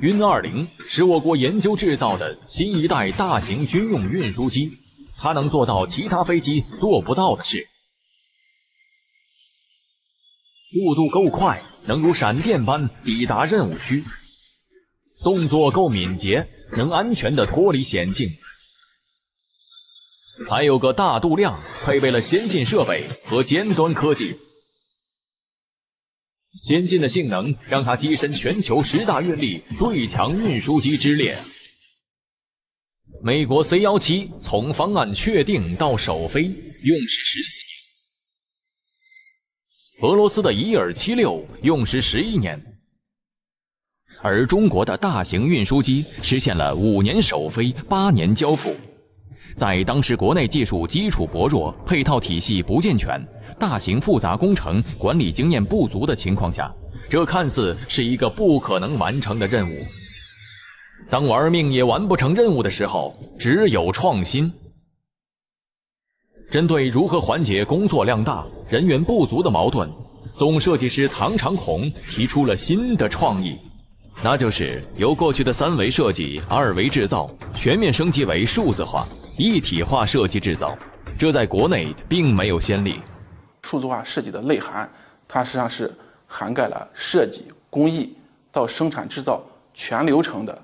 运20是我国研究制造的新一代大型军用运输机，它能做到其他飞机做不到的事。速度够快，能如闪电般抵达任务区；动作够敏捷，能安全地脱离险境。还有个大度量，配备了先进设备和尖端科技。 先进的性能让它跻身全球10大运力最强运输机之列。美国 C-17从方案确定到首飞用时14年，俄罗斯的伊尔76用时11年，而中国的大型运输机实现了5年首飞、8年交付。 在当时国内技术基础薄弱、配套体系不健全、大型复杂工程管理经验不足的情况下，这看似是一个不可能完成的任务。当玩命也完不成任务的时候，只有创新。针对如何缓解工作量大、人员不足的矛盾，总设计师唐长红提出了新的创意。 那就是由过去的3维设计、2维制造，全面升级为数字化、一体化设计制造，这在国内并没有先例。数字化设计的内涵，它实际上是涵盖了设计、工艺到生产制造全流程的，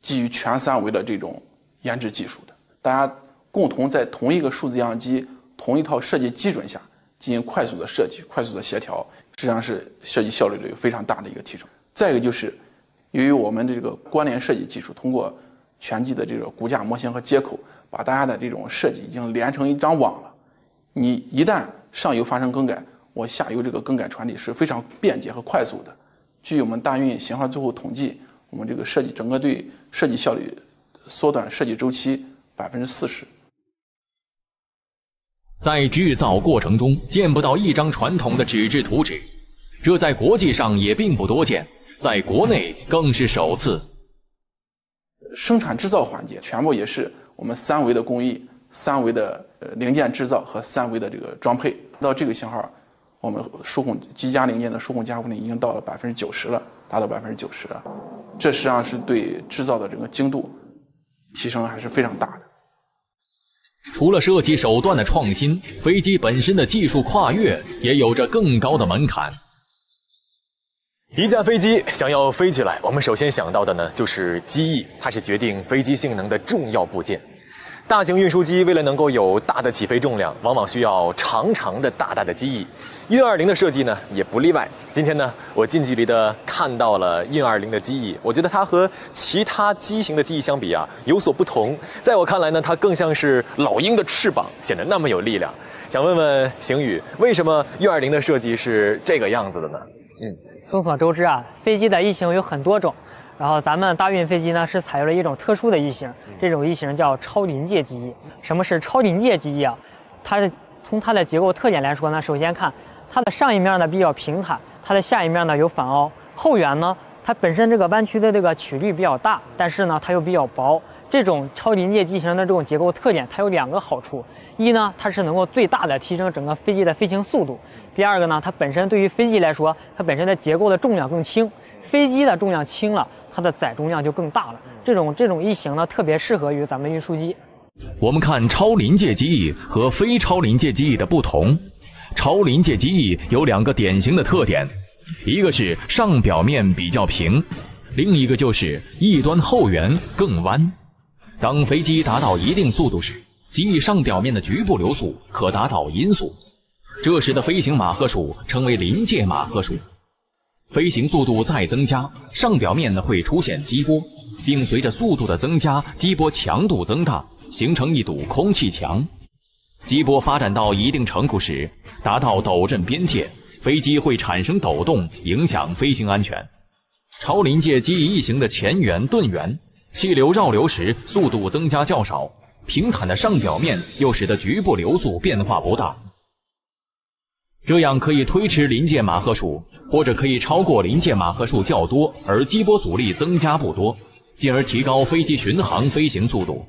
基于全3维的这种研制技术的，大家共同在同一个数字样机、同一套设计基准下进行快速的设计、快速的协调，实际上是设计效率的有非常大的一个提升。 再一个就是，由于我们这个关联设计技术，通过全机的这个骨架模型和接口，把大家的这种设计已经连成一张网了。你一旦上游发生更改，我下游这个更改传递是非常便捷和快速的。据我们大运型号最后统计，我们这个设计整个对设计效率缩短设计周期40%。在制造过程中，见不到一张传统的纸质图纸，这在国际上也并不多见。 在国内更是首次，生产制造环节全部也是我们3维的工艺、3维的零件制造和3维的这个装配。到这个型号，我们数控机加零件的数控加工率已经到了90%了，达到90%了。这实际上是对制造的整个精度提升还是非常大的。除了设计手段的创新，飞机本身的技术跨越也有着更高的门槛。 一架飞机想要飞起来，我们首先想到的呢就是机翼，它是决定飞机性能的重要部件。大型运输机为了能够有大的起飞重量，往往需要长的大的机翼。运20的设计呢也不例外。今天呢，我近距离的看到了运20的机翼，我觉得它和其他机型的机翼相比啊有所不同。在我看来呢，它更像是老鹰的翅膀，显得那么有力量。想问问邢宇，为什么运20的设计是这个样子的呢？众所周知啊，飞机的翼型有很多种，然后咱们大运飞机呢是采用了一种特殊的翼型，这种翼型叫超临界机翼。什么是超临界机翼啊？从它的结构特点来说呢，首先看它的上一面呢比较平坦，它的下一面呢有反凹，后缘呢它本身这个弯曲的这个曲率比较大，但是呢它又比较薄。这种超临界机型的这种结构特点，它有2个好处：一呢，它是能够最大的提升整个飞机的飞行速度。 第2个呢，它本身对于飞机来说，它本身的结构的重量更轻，飞机的重量轻了，它的载重量就更大了。这种翼型呢，特别适合于咱们运输机。我们看超临界机翼和非超临界机翼的不同。超临界机翼有2个典型的特点，一个是上表面比较平，另一个就是翼端后缘更弯。当飞机达到一定速度时，机翼上表面的局部流速可达到音速。 这时的飞行马赫数称为临界马赫数，飞行速度再增加，上表面呢会出现激波，并随着速度的增加，激波强度增大，形成一堵空气墙。激波发展到一定程度时，达到抖振边界，飞机会产生抖动，影响飞行安全。超临界机翼翼型的前缘、钝缘，气流绕流时速度增加较少，平坦的上表面又使得局部流速变化不大。 这样可以推迟临界马赫数，或者可以超过临界马赫数较多，而激波阻力增加不多，进而提高飞机巡航飞行速度。